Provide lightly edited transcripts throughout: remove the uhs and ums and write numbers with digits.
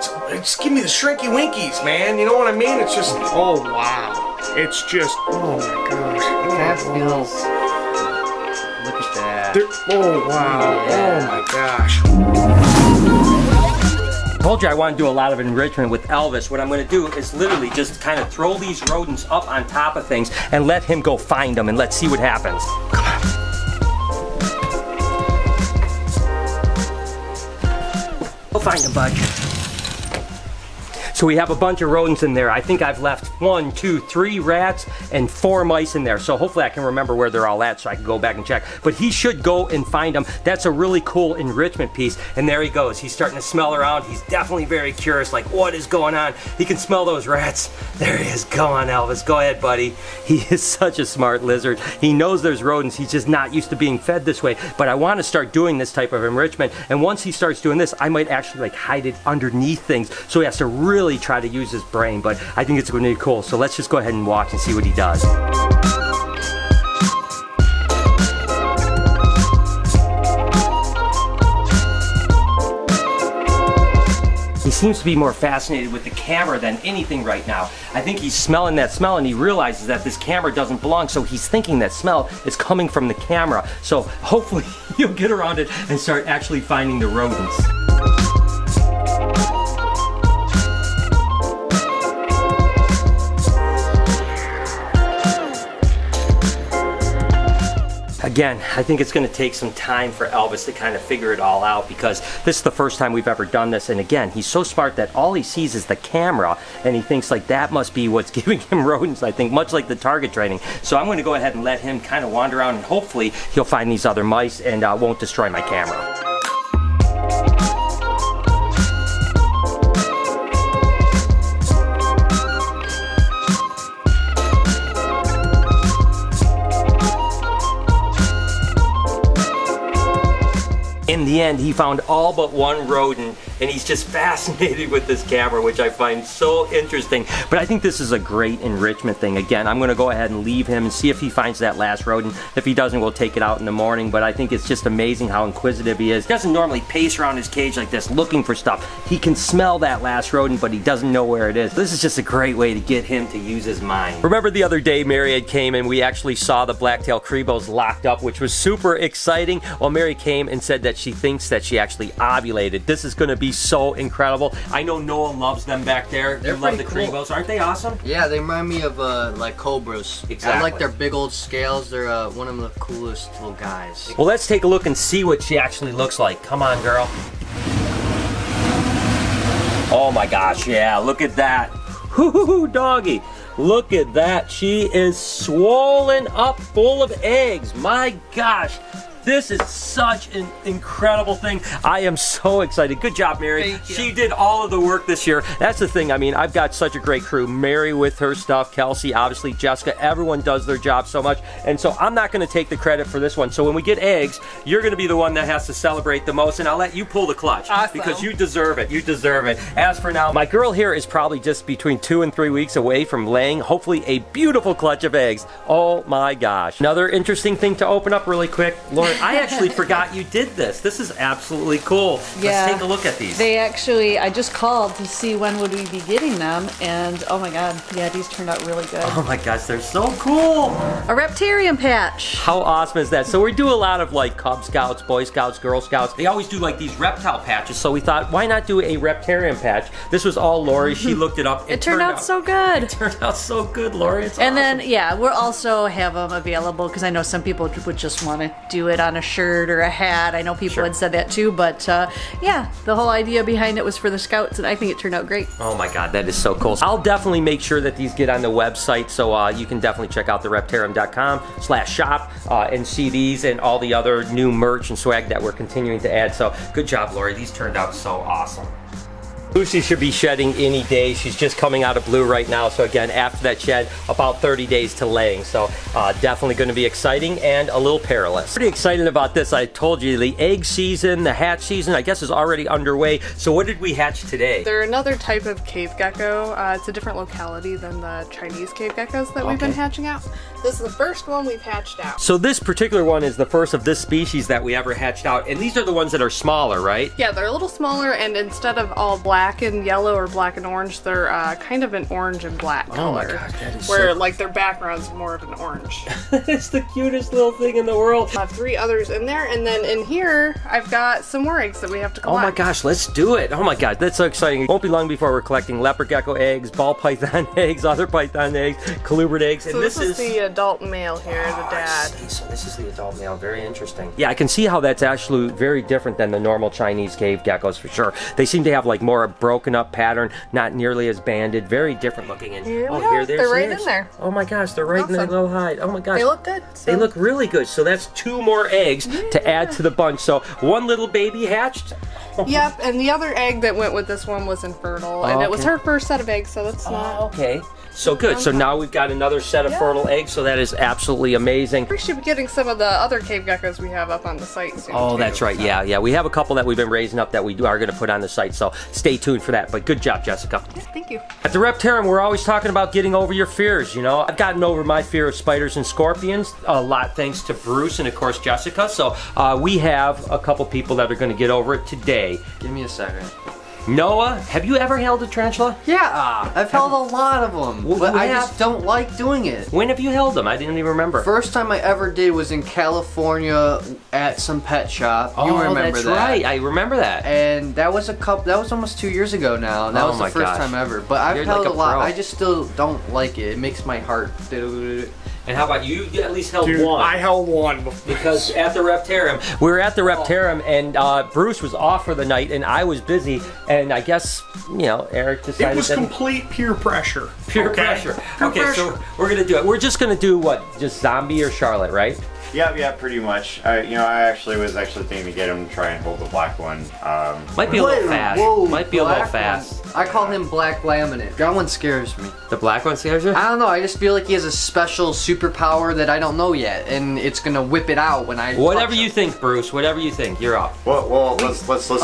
Just give me the Shrinky Winkies, man. You know what I mean? It's just, oh wow. It's just, oh my gosh. That feels, look at that. They're, oh wow, yeah. Oh my gosh. I told you I want to do a lot of enrichment with Elvis. What I'm going to do is literally just kind of throw these rodents up on top of things and let him go find them and let's see what happens. Come on. Find them, bud. So we have a bunch of rodents in there. I think I've left 1, 2, 3 rats and 4 mice in there. So hopefully I can remember where they're all at so I can go back and check. But he should go and find them. That's a really cool enrichment piece. And there he goes. He's starting to smell around. He's definitely very curious, like what is going on? He can smell those rats. There he is. Go on, Elvis. Go ahead, buddy. He is such a smart lizard. He knows there's rodents. He's just not used to being fed this way. But I want to start doing this type of enrichment. And once he starts doing this, I might actually like hide it underneath things. So he has to really try to use his brain, but I think it's going to be cool. So let's just go ahead and watch and see what he does. He seems to be more fascinated with the camera than anything right now. I think he's smelling that smell and he realizes that this camera doesn't belong, so he's thinking that smell is coming from the camera. So hopefully he'll get around it and start actually finding the rodents. Again, I think it's going to take some time for Elvis to kind of figure it all out because this is the first time we've ever done this. And again, he's so smart that all he sees is the camera and he thinks like that must be what's giving him rodents, I think, much like the target training. So I'm going to go ahead and let him kind of wander around and hopefully he'll find these other mice and won't destroy my camera. In the end, he found all but one rodent, and he's just fascinated with this camera, which I find so interesting. But I think this is a great enrichment thing. Again, I'm going to go ahead and leave him and see if he finds that last rodent. If he doesn't, we'll take it out in the morning. But I think it's just amazing how inquisitive he is. He doesn't normally pace around his cage like this looking for stuff. He can smell that last rodent, but he doesn't know where it is. This is just a great way to get him to use his mind. Remember the other day Mary had came and we actually saw the black-tailed Cribos locked up, which was super exciting. Well, Mary came and said that she thinks that she actually ovulated. This is going to be so incredible. I know Noah loves them back there. They love the Cribos. Aren't they awesome? Yeah, they remind me of like cobras. Exactly. I like their big old scales. They're one of the coolest little guys. Well, let's take a look and see what she actually looks like. Come on, girl. Oh my gosh, yeah, look at that. Hoo-hoo-hoo, doggy. Look at that. She is swollen up full of eggs. My gosh. This is such an incredible thing. I am so excited. Good job, Mary. She did all of the work this year. That's the thing. I mean, I've got such a great crew. Mary with her stuff, Kelsey, obviously, Jessica. Everyone does their job so much. And so I'm not going to take the credit for this one. So when we get eggs, you're going to be the one that has to celebrate the most. And I'll let you pull the clutch. Awesome. Because you deserve it. You deserve it. As for now, my girl here is probably just between 2 and 3 weeks away from laying, hopefully, a beautiful clutch of eggs. Oh, my gosh. Another interesting thing to open up really quick. Lori, I actually forgot you did this. This is absolutely cool. Yeah, let's take a look at these. They actually, I just called to see when would we be getting them, and oh my god, yeah, these turned out really good. Oh my gosh, they're so cool. A Reptarium patch. How awesome is that? So we do a lot of like Cub Scouts, Boy Scouts, Girl Scouts. They always do like these reptile patches, so we thought, why not do a Reptarium patch? This was all Lori. She looked it up. It turned out so good. It turned out so good, Lori. It's awesome. And then, yeah, we'll also have them available, because I know some people would just want to do it on a shirt or a hat. I know people had said that too, but yeah, the whole idea behind it was for the Scouts, and I think it turned out great. Oh my god, that is so cool. I'll definitely make sure that these get on the website, so you can definitely check out thereptarium.com/shop and see these and all the other new merch and swag that we're continuing to add. So good job, Lori. These turned out so awesome. Lucy should be shedding any day. She's just coming out of blue right now. So again, after that shed, about 30 days to laying. So definitely going to be exciting and a little perilous. Pretty excited about this. I told you the egg season, the hatch season, I guess is already underway. So what did we hatch today? They're another type of cave gecko. It's a different locality than the Chinese cave geckos that we've been hatching out. This is the first one we've hatched out. So this particular one is the first of this species that we ever hatched out. And these are the ones that are smaller, right? Yeah, they're a little smaller, and instead of all black, black and yellow or black and orange, they're kind of an orange and black color. Oh my God, that is where so... like their background's more of an orange. It's the cutest little thing in the world. I have three others in there, and then in here I've got some more eggs that we have to collect. Oh my gosh, let's do it. Oh my God, that's so exciting. Won't be long before we're collecting leopard gecko eggs, ball python eggs, other python eggs, colubrid eggs. So and this is the adult male here, the dad. So this is the adult male, very interesting. Yeah, I can see how that's actually very different than the normal Chinese cave geckos for sure. They seem to have like more a broken up pattern, not nearly as banded, very different looking. And here they're right in there. Oh my gosh, they're right in the little hide. Oh my gosh. They look good. So. They look really good. So that's two more eggs to add to the bunch. So one little baby hatched. Yep, and the other egg that went with this one was infertile, and it was her first set of eggs, so that's not... okay. So good, so now we've got another set of fertile eggs, so that is absolutely amazing. We should be getting some of the other cave geckos we have up on the site soon. Oh, that's right, yeah, yeah. We have a couple that we've been raising up that we are going to put on the site, so stay tuned for that. But good job, Jessica. Yeah, thank you. At the Reptarium, we're always talking about getting over your fears, you know. I've gotten over my fear of spiders and scorpions a lot thanks to Bruce and, of course, Jessica. So we have a couple people that are going to get over it today. Give me a second. Noah, have you ever held a tarantula? Yeah, I've held a lot of them, but I just don't like doing it. When have you held them? I didn't even remember. First time I ever did was in California at some pet shop. Oh, you remember that's right. I remember that. And that was almost 2 years ago now. And that was the first time ever. But I've held like a lot. Pro. I just still don't like it. It makes my heart. And how about you? You at least held one. I held one before. Because at the Reptarium, we were at the Reptarium, and Bruce was off for the night, and I was busy, and I guess, you know, Eric decided it was complete peer pressure. Peer pressure. Okay, so we're gonna do it. We're just gonna do what? Just Zombie or Charlotte, right? Yeah, pretty much. You know, I was actually thinking to get him to try and hold the black one. Might be a little fast. Whoa, might be a little fast. One. I call him Black Laminate. That one scares me. The black one scares you? I don't know. I just feel like he has a special superpower that I don't know yet, and it's gonna whip it out when I. Whatever you think, Bruce. Whatever you think, you're up. Well, let's do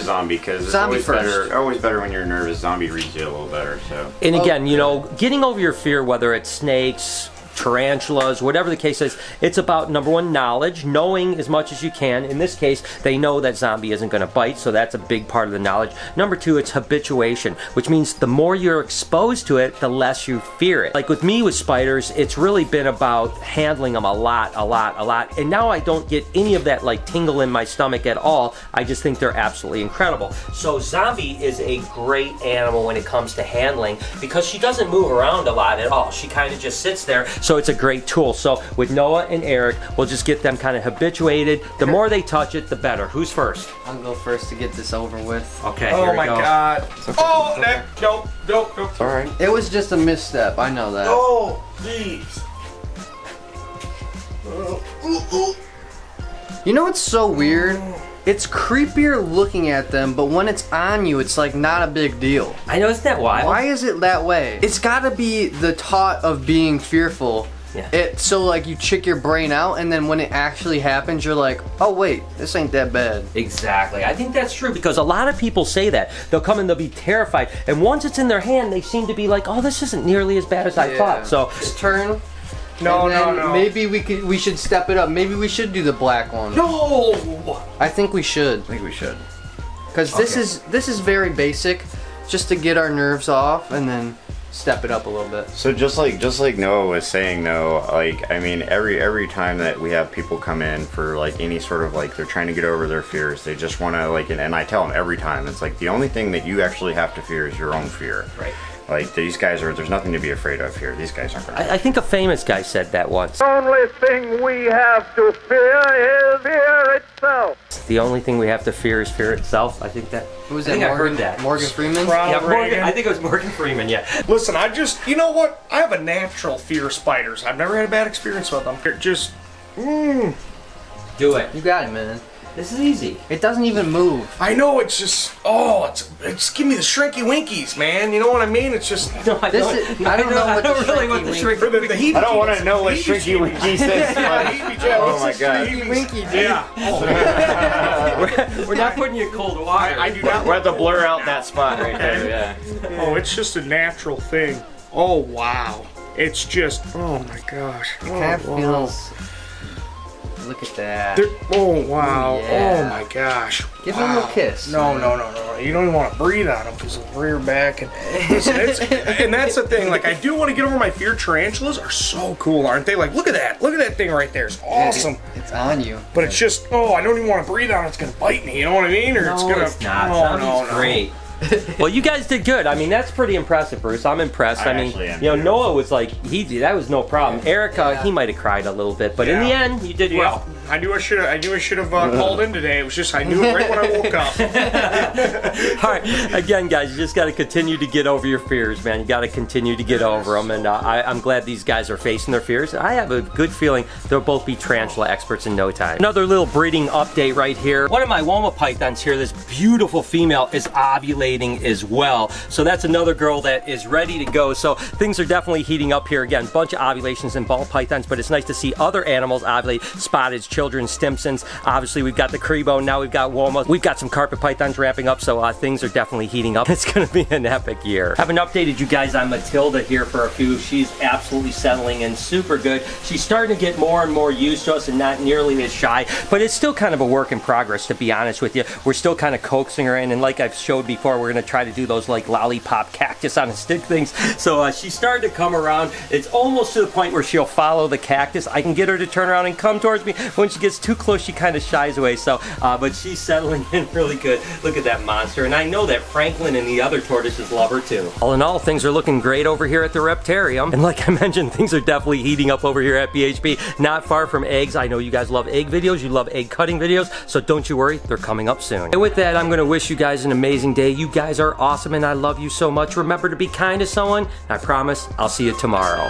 Zombie because it's always better. Always better when you're nervous. Zombie reads you a little better. So. And again, you know, getting over your fear, whether it's snakes, tarantulas, whatever the case is, it's about, number one, knowledge, knowing as much as you can. In this case, they know that Zombie isn't going to bite, so that's a big part of the knowledge. Number two, it's habituation, which means the more you're exposed to it, the less you fear it. Like with me with spiders, it's really been about handling them a lot. And now I don't get any of that like tingle in my stomach at all. I just think they're absolutely incredible. So Zombie is a great animal when it comes to handling because she doesn't move around a lot at all. She kind of just sits there. So it's a great tool. So with Noah and Eric, we'll just get them kind of habituated. The more they touch it, the better. Who's first? I'll go first to get this over with. Okay, oh my God. Okay. Oh, okay. Nope. All right. It was just a misstep. I know that. Oh, jeez. You know what's so weird? It's creepier looking at them, but when it's on you, it's like not a big deal. I know, isn't that wild? Why is it that way? It's gotta be the thought of being fearful. Yeah. So like you check your brain out, and then when it actually happens, you're like, oh wait, this ain't that bad. Exactly. I think that's true because a lot of people say that. They'll come and they'll be terrified, and once it's in their hand, they seem to be like, oh, this isn't nearly as bad as I thought. So just turn. No. Maybe we should step it up. Maybe we should do the black one. No. I think we should. I think we should. Because this is very basic, just to get our nerves off and then step it up a little bit. So just like Noah was saying though, like I mean every time that we have people come in for like any sort of like they're trying to get over their fears, they just want to like and I tell them every time it's like the only thing that you actually have to fear is your own fear. Right. Like, these guys are, there's nothing to be afraid of here. These guys aren't going to. I think a famous guy said that once. The only thing we have to fear is fear itself. The only thing we have to fear is fear itself. I think that. Who was that? I heard that. Morgan Freeman? Yeah, Morgan, I think it was Morgan Freeman, yeah. Listen, I just, you know what? I have a natural fear of spiders. I've never had a bad experience with them. They're just, do it. You got it, man. This is easy. It doesn't even move. I know, it's just, oh, it's give me the Shrinky Winkies, man. You know what I mean? It's just, no, I don't really know what the Shrinky Winkies I don't want to know what Shrinky Winkies is. Oh my God. We're not putting you in cold water. I do not. We're going to blur out that spot right there, yeah. Oh, it's just a natural thing. Oh, wow. It's just, oh my gosh. It kind of feels... Look at that. They're, oh, wow. Ooh, yeah. Oh, my gosh. Give them a little kiss. No, no, no, no. You don't even want to breathe on them because of rear back. And, and that's the thing. Like, I do want to get over my fear. Tarantulas are so cool, aren't they? Like, look at that. Look at that thing right there. It's awesome. It's on you. But it's just, oh, I don't even want to breathe on it. It's going to bite me. You know what I mean? Or no, it's going to. It's not. Oh, no, no. Great. Well, you guys did good. I mean, that's pretty impressive, Bruce. I'm impressed. I mean, you know, Noah was like, that was no problem. Eric, he might have cried a little bit, but in the end, you did well. I knew I should have. I knew I should have called in today. It was just I knew it right when I woke up. All right, again, guys, you just got to continue to get over your fears, man. You got to continue to get over them, and I'm glad these guys are facing their fears. I have a good feeling they'll both be tarantula experts in no time. Another little breeding update right here. One of my Woma pythons here, this beautiful female, is ovulating as well. So that's another girl that is ready to go. So things are definitely heating up here. Again, bunch of ovulations in ball pythons, but it's nice to see other animals ovulate. Spotted children, Stimsons. Obviously, we've got the Cribo. Now we've got Woma. We've got some carpet pythons wrapping up, so things are definitely heating up. It's going to be an epic year. Haven't updated you guys on Matilda here for a few. She's absolutely settling in super good. She's starting to get more and more used to us and not nearly as shy, but it's still kind of a work in progress, to be honest with you. We're still kind of coaxing her in, and like I've showed before, we're going to try to do those like lollipop cactus on a stick things. So she's starting to come around. It's almost to the point where she'll follow the cactus. I can get her to turn around and come towards me. When she gets too close, she kind of shies away. So, but she's settling in really good. Look at that monster. And I know that Franklin and the other tortoises love her too. All in all, things are looking great over here at the Reptarium. And like I mentioned, things are definitely heating up over here at BHB. Not far from eggs. I know you guys love egg videos. You love egg cutting videos. So don't you worry, they're coming up soon. And with that, I'm going to wish you guys an amazing day. You guys are awesome and I love you so much. Remember to be kind to someone. I promise I'll see you tomorrow.